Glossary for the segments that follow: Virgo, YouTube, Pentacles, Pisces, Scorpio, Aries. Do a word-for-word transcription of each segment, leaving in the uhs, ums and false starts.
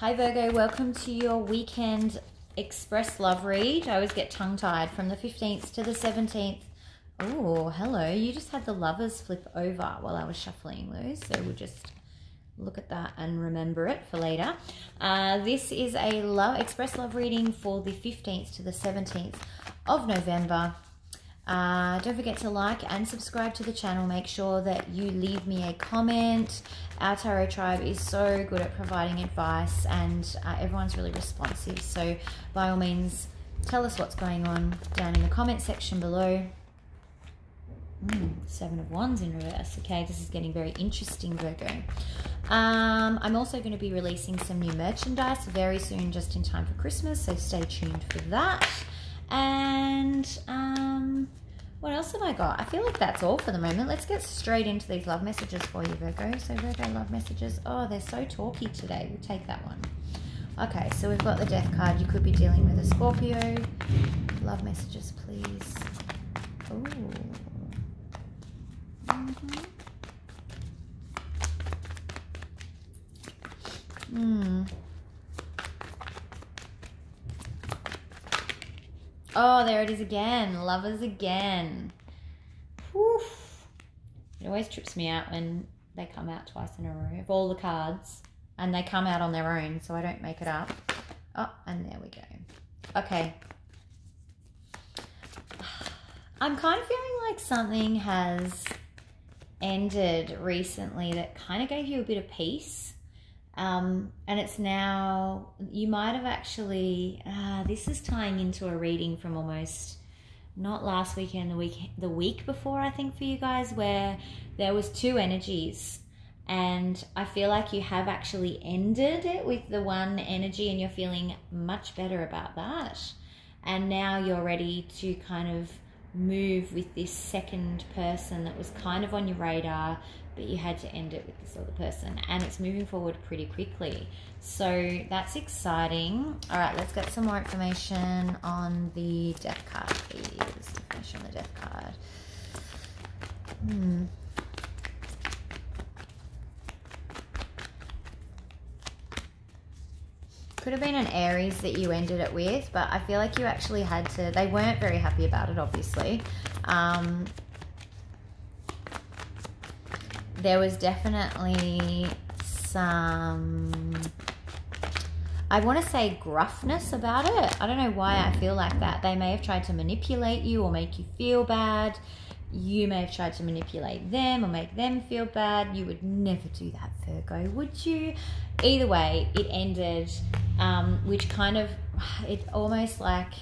Hi Virgo, welcome to your weekend express love read. I always get tongue-tied from the fifteenth to the seventeenth. Oh, hello. You just had the lovers flip over while I was shuffling those. So we'll just look at that and remember it for later. Uh, this is a love express love reading for the fifteenth to the seventeenth of November. Uh, don't forget to like and subscribe to the channel. Make sure that you leave me a comment. Our tarot tribe is so good at providing advice and uh, everyone's really responsive. So by all means, tell us what's going on down in the comment section below. Mm, seven of Wands in reverse. Okay, this is getting very interesting, Virgo. Um, I'm also going to be releasing some new merchandise very soon, just in time for Christmas. So stay tuned for that. And um what else have I got? I feel like that's all for the moment. Let's get straight into these love messages for you, Virgo. So Virgo love messages. Oh, they're so talky today. We'll take that one. Okay, so we've got the death card. You could be dealing with a Scorpio. Love messages, please. Ooh. Mm-hmm. Hmm. Oh, there it is again. Lovers again. Whew. It always trips me out when they come out twice in a row of all the cards. And they come out on their own, so I don't make it up. Oh, and there we go. Okay. I'm kind of feeling like something has ended recently that kind of gave you a bit of peace. Um, and it's now, you might have actually, uh, this is tying into a reading from almost, not last weekend, the week, the week before, I think, for you guys, where there was two energies. And I feel like you have actually ended it with the one energy and you're feeling much better about that. And now you're ready to kind of move with this second person that was kind of on your radar, but you had to end it with this other person, and it's moving forward pretty quickly. So that's exciting. All right, let's get some more information on the death card, please. Information on the death card. Hmm. Could have been an Aries that you ended it with, but I feel like you actually had to, they weren't very happy about it, obviously. Um, There was definitely some, I want to say gruffness about it. I don't know why I feel like that. They may have tried to manipulate you or make you feel bad. You may have tried to manipulate them or make them feel bad. You would never do that, Virgo, would you? Either way, it ended, um, which kind of, it's almost like,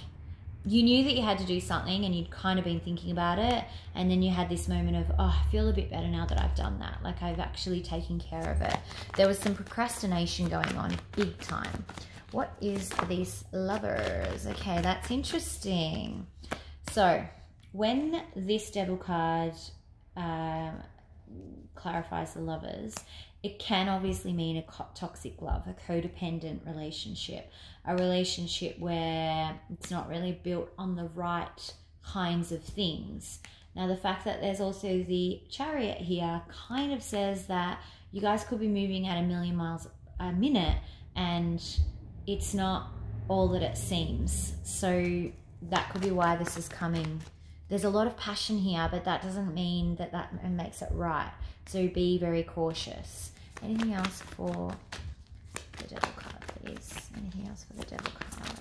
you knew that you had to do something and you'd kind of been thinking about it, and then you had this moment of, oh, I feel a bit better now that I've done that. Like, I've actually taken care of it. There was some procrastination going on, big time. What is this lovers? Okay, that's interesting. So when this devil card um, clarifies the lovers, it can obviously mean a toxic love, a codependent relationship, a relationship where it's not really built on the right kinds of things. Now, the fact that there's also the chariot here kind of says that you guys could be moving at a million miles a minute and it's not all that it seems. So that could be why this is coming. There's a lot of passion here, but that doesn't mean that that makes it right. So be very cautious. Anything else for the devil card, please? Anything else for the devil card?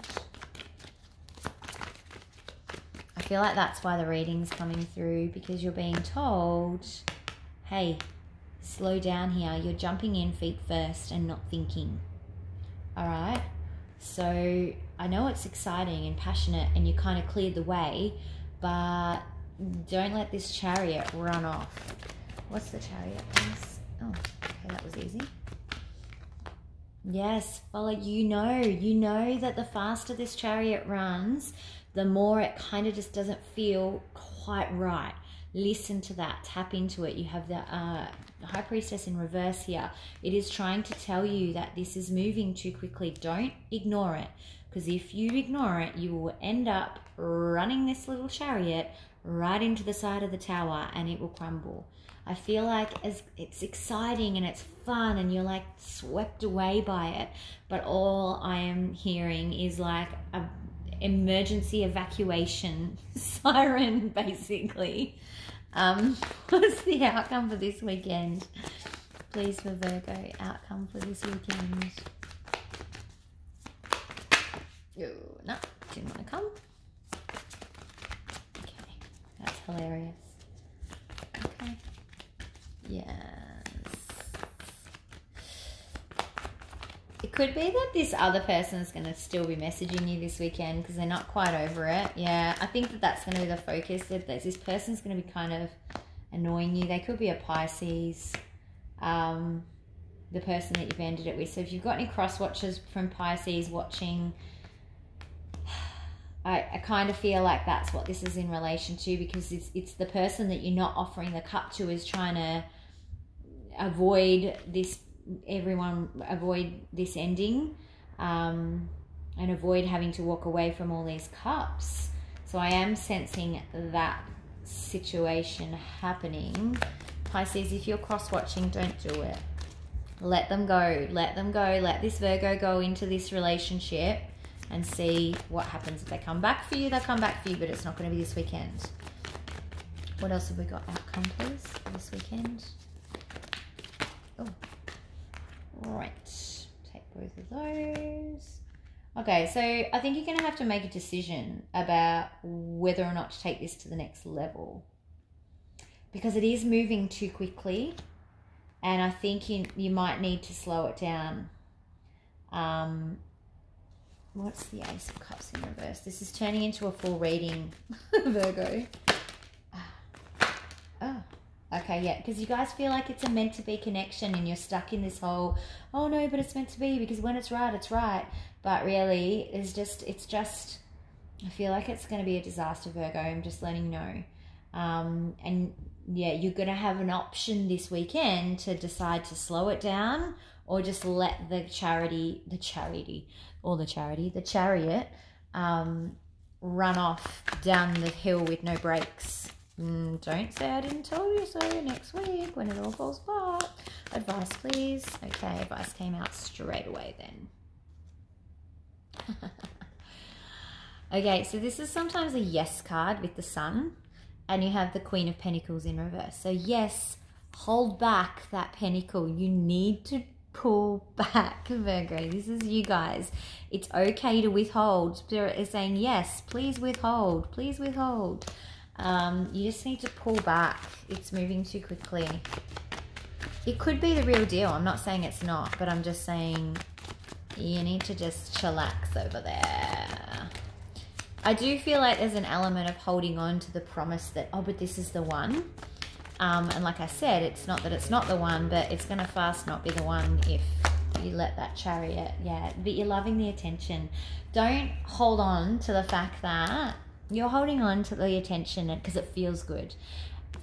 I feel like that's why the reading's coming through, because you're being told, hey, slow down here. You're jumping in feet first and not thinking. All right? So I know it's exciting and passionate and you kind of cleared the way, but don't let this chariot run off. What's the chariot, please? Oh, okay, that was easy. Yes, follow, you know, you know that the faster this chariot runs, the more it kind of just doesn't feel quite right. Listen to that, tap into it. You have the uh, High Priestess in reverse here. It is trying to tell you that this is moving too quickly. Don't ignore it, because if you ignore it, you will end up running this little chariot right into the side of the tower and it will crumble. I feel like as it's exciting and it's fun and you're like swept away by it, but all I am hearing is like a emergency evacuation siren, basically. Um, what's the outcome for this weekend? Please, for Virgo, outcome for this weekend. Oh, no, didn't want to come. Okay, that's hilarious. Okay, yes. It could be that this other person is going to still be messaging you this weekend because they're not quite over it. Yeah, I think that that's going to be the focus. That this person's going to be kind of annoying you. They could be a Pisces. Um... the person that you've ended it with. So if you've got any cross watchers from Pisces watching, I, I kind of feel like that's what this is in relation to, because it's, it's the person that you're not offering the cup to is trying to avoid this, everyone avoid this ending um, and avoid having to walk away from all these cups. So I am sensing that situation happening. Pisces, if you're cross watching, don't do it. Let them go, let them go, let this Virgo go into this relationship and see what happens. If they come back for you, they'll come back for you, but it's not going to be this weekend. What else have we got? Outcome, please, for this weekend. Oh, right. Take both of those. Okay, so I think you're going to have to make a decision about whether or not to take this to the next level, because it is moving too quickly. And I think you, you might need to slow it down. Um, what's the Ace of Cups in reverse? This is turning into a full reading, Virgo. Oh, okay, yeah. Because you guys feel like it's a meant-to-be connection and you're stuck in this whole, oh, no, but it's meant to be because when it's right, it's right. But really, it's just, it's just I feel like it's going to be a disaster, Virgo. I'm just letting you know. Um, and... yeah, you're going to have an option this weekend to decide to slow it down or just let the charity, the charity, or the charity, the chariot, um, run off down the hill with no brakes. Mm, don't say I didn't tell you so next week when it all falls apart. Advice, please. Okay, advice came out straight away then. Okay, so this is sometimes a yes card with the sun. And you have the Queen of Pentacles in reverse. So yes, hold back that pentacle. You need to pull back, Virgo. This is you guys. It's okay to withhold. Spirit is saying, yes, please withhold. Please withhold. Um, you just need to pull back. It's moving too quickly. It could be the real deal. I'm not saying it's not, but I'm just saying you need to just chillax over there. I do feel like there's an element of holding on to the promise that, oh, but this is the one. Um, and like I said, it's not that it's not the one, but it's going to fast not be the one if you let that chariot. Yeah, but you're loving the attention. Don't hold on to the fact that you're holding on to the attention because it feels good.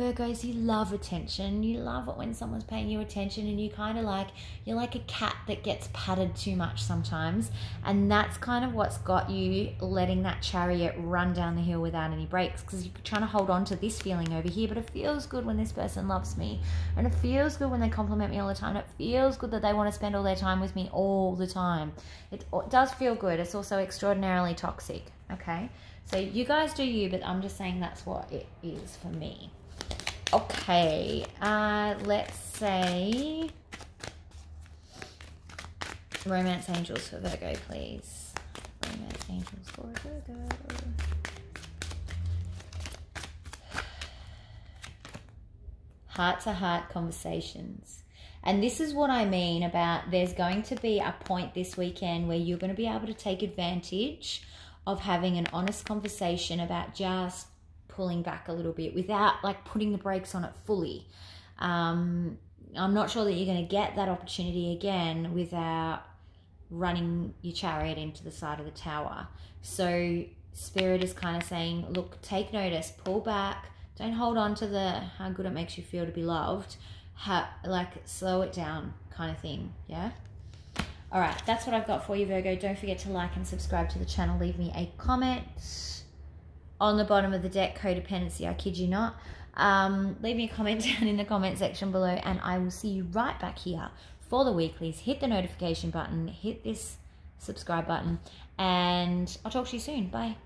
Virgos, you love attention. You love it when someone's paying you attention, and you kind of like, you're like a cat that gets patted too much sometimes. And that's kind of what's got you letting that chariot run down the hill without any brakes, because you're trying to hold on to this feeling over here. But it feels good when this person loves me, and it feels good when they compliment me all the time. It feels good that they want to spend all their time with me all the time. It does feel good. It's also extraordinarily toxic. Okay. So you guys do you, but I'm just saying that's what it is for me. Okay, uh, let's say romance angels for Virgo, please. Romance angels for Virgo. Heart-to-heart conversations. And this is what I mean about there's going to be a point this weekend where you're going to be able to take advantage of having an honest conversation about just pulling back a little bit without like putting the brakes on it fully. Um, I'm not sure that you're going to get that opportunity again without running your chariot into the side of the tower. So Spirit is kind of saying, look, take notice, pull back, Don't hold on to the how good it makes you feel to be loved. Ha, like, slow it down kind of thing, yeah? All right, that's what I've got for you, Virgo. Don't forget to like and subscribe to the channel. Leave me a comment on the bottom of the deck, codependency, I kid you not. Um, leave me a comment down in the comment section below, and I will see you right back here for the weeklies. Hit the notification button, hit this subscribe button, and I'll talk to you soon. Bye.